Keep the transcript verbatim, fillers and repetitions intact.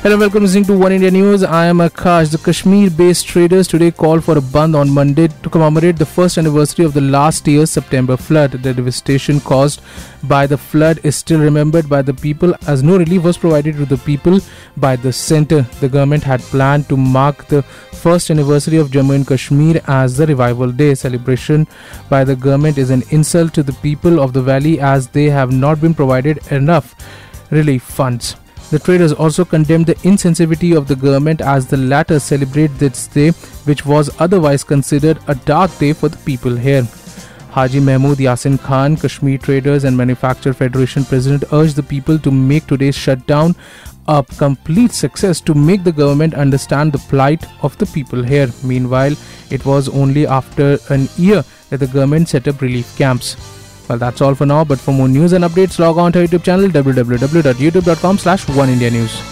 Hello, welcome listening to One India News. I am Akash. The Kashmir-based traders today called for a bandh on Monday to commemorate the first anniversary of the last year's September flood. The devastation caused by the flood is still remembered by the people as no relief was provided to the people by the centre. The government had planned to mark the first anniversary of Jammu and Kashmir as the Revival Day. Celebration by the government is an insult to the people of the valley as they have not been provided enough relief funds. The traders also condemned the insensitivity of the government as the latter celebrated this day, which was otherwise considered a dark day for the people here. Haji Mahmood Yasin Khan, Kashmir Traders and Manufacturer Federation President, urged the people to make today's shutdown a complete success to make the government understand the plight of the people here. Meanwhile, it was only after an year that the government set up relief camps. Well, that's all for now, but for more news and updates, log on to our YouTube channel w w w dot youtube dot com slash one india news.